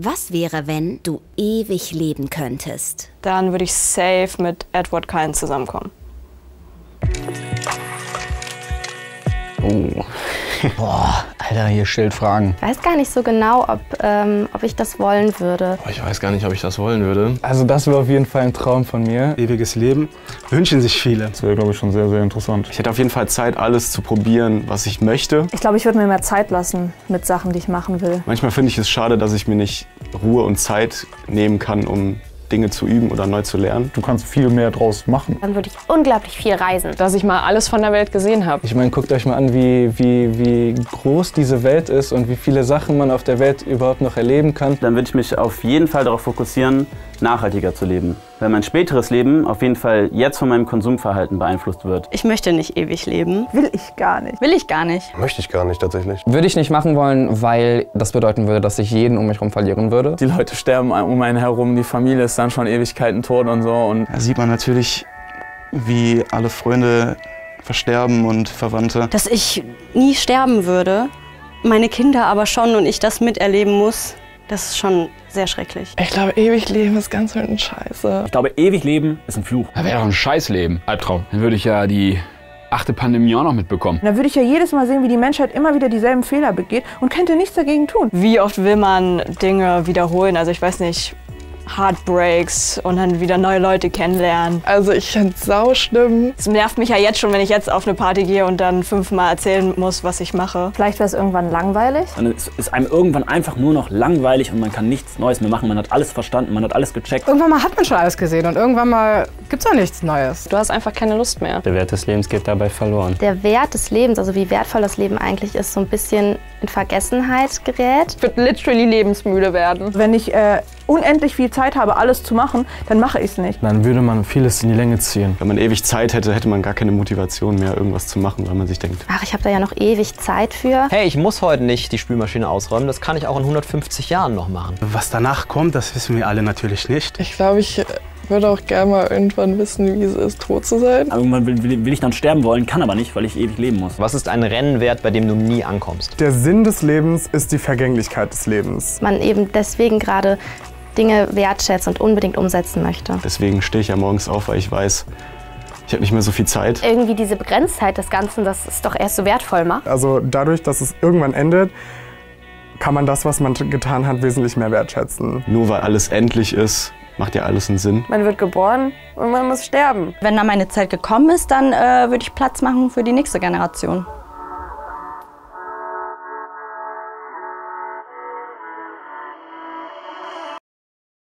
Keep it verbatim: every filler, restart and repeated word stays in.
Was wäre, wenn du ewig leben könntest? Dann würde ich safe mit Edward Cullen zusammenkommen. Oh. Boah, Alter, hier stellt Fragen. Ich weiß gar nicht so genau, ob, ähm, ob ich das wollen würde. Oh, ich weiß gar nicht, ob ich das wollen würde. Also das wäre auf jeden Fall ein Traum von mir. Ewiges Leben wünschen sich viele. Das wäre, glaube ich, schon sehr, sehr interessant. Ich hätte auf jeden Fall Zeit, alles zu probieren, was ich möchte. Ich glaube, ich würde mir mehr Zeit lassen mit Sachen, die ich machen will. Manchmal finde ich es schade, dass ich mir nicht Ruhe und Zeit nehmen kann, um Dinge zu üben oder neu zu lernen. Du kannst viel mehr draus machen. Dann würde ich unglaublich viel reisen. Dass ich mal alles von der Welt gesehen habe. Ich meine, guckt euch mal an, wie, wie, wie groß diese Welt ist und wie viele Sachen man auf der Welt überhaupt noch erleben kann. Dann würde ich mich auf jeden Fall darauf fokussieren, nachhaltiger zu leben. Weil mein späteres Leben auf jeden Fall jetzt von meinem Konsumverhalten beeinflusst wird. Ich möchte nicht ewig leben. Will ich gar nicht. Will ich gar nicht. Möchte ich gar nicht, tatsächlich. Würde ich nicht machen wollen, weil das bedeuten würde, dass ich jeden um mich herum verlieren würde. Die Leute sterben um einen herum, die Familie ist dann schon Ewigkeiten tot und so. Und da sieht man natürlich, wie alle Freunde versterben und Verwandte. Dass ich nie sterben würde, meine Kinder aber schon und ich das miterleben muss. Das ist schon sehr schrecklich. Ich glaube, ewig leben ist ganz schön scheiße. Ich glaube, ewig leben ist ein Fluch. Das wäre doch ein Scheißleben. Albtraum. Dann würde ich ja die achte Pandemie auch noch mitbekommen. Da würde ich ja jedes Mal sehen, wie die Menschheit immer wieder dieselben Fehler begeht und könnte nichts dagegen tun. Wie oft will man Dinge wiederholen? Also ich weiß nicht, Heartbreaks und dann wieder neue Leute kennenlernen. Also ich finde es sau schlimm. Es nervt mich ja jetzt schon, wenn ich jetzt auf eine Party gehe und dann fünfmal erzählen muss, was ich mache. Vielleicht wäre es irgendwann langweilig. Dann ist einem irgendwann einfach nur noch langweilig und man kann nichts Neues mehr machen. Man hat alles verstanden, man hat alles gecheckt. Irgendwann mal hat man schon alles gesehen und irgendwann mal gibt es auch nichts Neues. Du hast einfach keine Lust mehr. Der Wert des Lebens geht dabei verloren. Der Wert des Lebens, also wie wertvoll das Leben eigentlich ist, so ein bisschen in Vergessenheit gerät. Ich würde literally lebensmüde werden. Wenn ich äh, unendlich viel Zeit habe, alles zu machen, dann mache ich es nicht. Dann würde man vieles in die Länge ziehen. Wenn man ewig Zeit hätte, hätte man gar keine Motivation mehr, irgendwas zu machen, weil man sich denkt, ach, ich habe da ja noch ewig Zeit für. Hey, ich muss heute nicht die Spülmaschine ausräumen, das kann ich auch in hundertfünfzig Jahren noch machen. Was danach kommt, das wissen wir alle natürlich nicht. Ich glaube, ich würde auch gerne mal irgendwann wissen, wie es ist, tot zu sein. Aber irgendwann will, will, will ich dann sterben wollen, kann aber nicht, weil ich ewig leben muss. Was ist ein Rennen wert, bei dem du nie ankommst? Der Sinn des Lebens ist die Vergänglichkeit des Lebens. Man eben deswegen gerade Dinge wertschätzt und unbedingt umsetzen möchte. Deswegen stehe ich ja morgens auf, weil ich weiß, ich habe nicht mehr so viel Zeit. Irgendwie diese Begrenztheit des Ganzen, das ist doch erst so wertvoll macht. Also dadurch, dass es irgendwann endet, kann man das, was man getan hat, wesentlich mehr wertschätzen. Nur weil alles endlich ist, macht ja alles einen Sinn. Man wird geboren und man muss sterben. Wenn dann meine Zeit gekommen ist, dann äh, würde ich Platz machen für die nächste Generation.